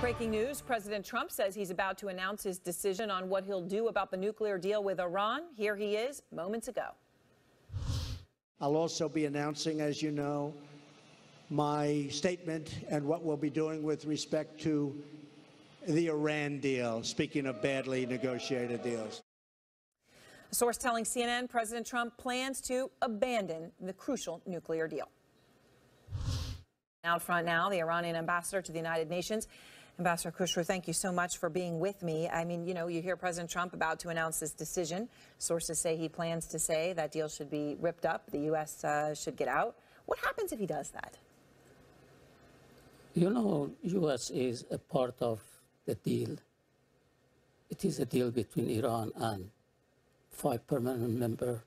Breaking news, President Trump says he's about to announce his decision on what he'll do about the nuclear deal with Iran. Here he is moments ago. I'll also be announcing, as you know, my statement and what we'll be doing with respect to the Iran deal, speaking of badly negotiated deals. A source telling CNN President Trump plans to abandon the crucial nuclear deal. Out front now, the Iranian ambassador to the United Nations. Ambassador Khosrow, thank you so much for being with me. I mean, you know, you hear President Trump about to announce this decision. Sources say he plans to say that deal should be ripped up. The U.S. Should get out. What happens if he does that? You know, U.S. is a part of the deal. It is a deal between Iran and 5 permanent members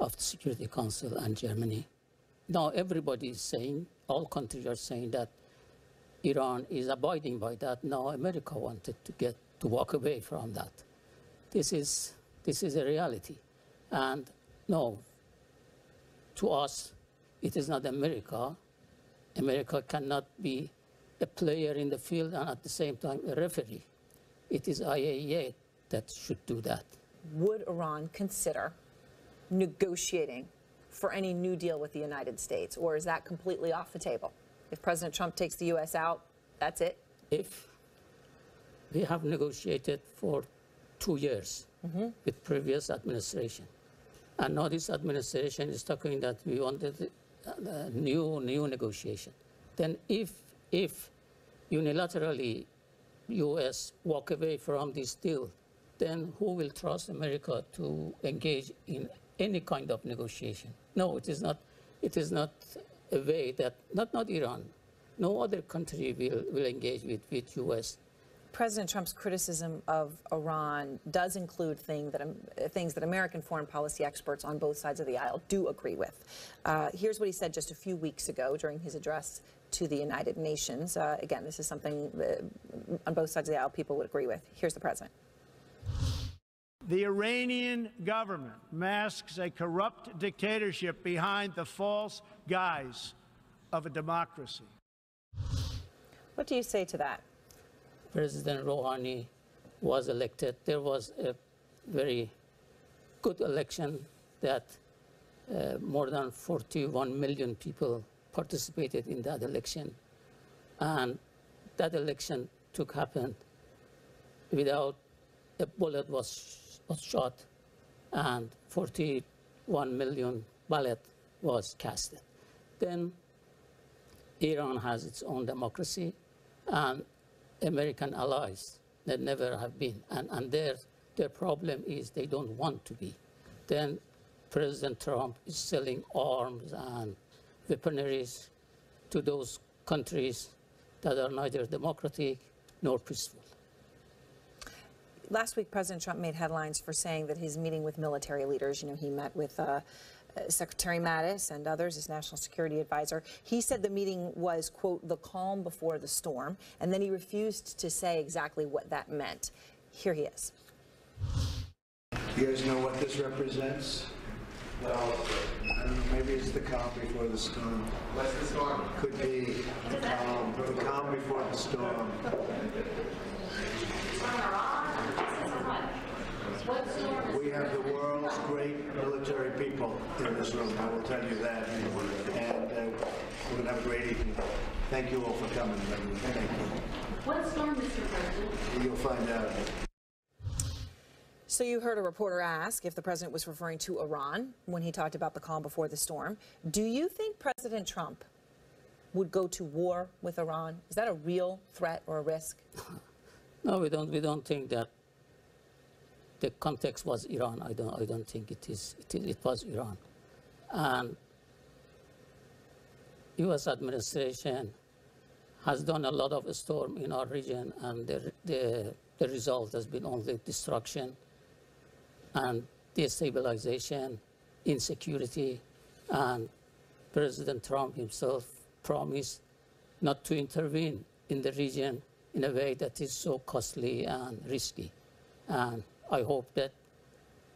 of the Security Council and Germany. Now everybody is saying, all countries are saying that Iran is abiding by that. Now America wanted to walk away from that. This is a reality. And no, to us, it is not America. America cannot be a player in the field and at the same time a referee. It is IAEA that should do that. Would Iran consider negotiating for any new deal with the United States, or is that completely off the table? If President Trump takes the U.S. out, that's it? If we have negotiated for 2 years with previous administration, and now this administration is talking that we wanted a new negotiation, then if unilaterally U.S. walk away from this deal, then who will trust America to engage in any kind of negotiation? No, it is not a way that, not Iran, no other country will engage with U.S. President Trump's criticism of Iran does include things that American foreign policy experts on both sides of the aisle do agree with. Here's what he said just a few weeks ago during his address to the United Nations. Again, this is something that on both sides of the aisle people would agree with. Here's the president. The Iranian government masks a corrupt dictatorship behind the false guise of a democracy. What do you say to that? President Rouhani was elected. There was a very good election that more than 41 million people participated in that election. And that election happened without a bullet was shot, and 41 million ballot was casted. Then Iran has its own democracy, and American allies that never have been, and their problem is they don't want to be. Then President Trump is selling arms and weaponries to those countries that are neither democratic nor peaceful. Last week, President Trump made headlines for saying that his meeting with military leaders, you know, he met with Secretary Mattis and others, his national security advisor. He said the meeting was, quote, the calm before the storm, and then he refused to say exactly what that meant. Here he is. You guys know what this represents? Well, I don't know, maybe it's the calm before the storm. What's the storm? Could be the calm before the storm. We have the world's great military people in this room, I will tell you that, and we're going to have great evening. Thank you all for coming. Thank you. What storm, Mr. President? You'll find out. So you heard a reporter ask if the president was referring to Iran when he talked about the calm before the storm. Do you think President Trump would go to war with Iran? Is that a real threat or a risk? No, we don't think that. The context was Iran. I don't think it was Iran. And U.S. administration has done a lot of storm in our region, and the result has been only destruction and destabilization, insecurity, and President Trump himself promised not to intervene in the region in a way that is so costly and risky. And I hope that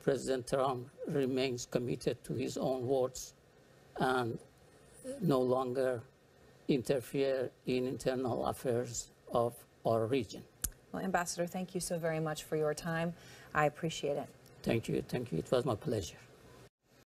President Trump remains committed to his own words and no longer interfere in internal affairs of or region. Well, Ambassador, thank you so very much for your time. I appreciate it. Thank you. Thank you. It was my pleasure.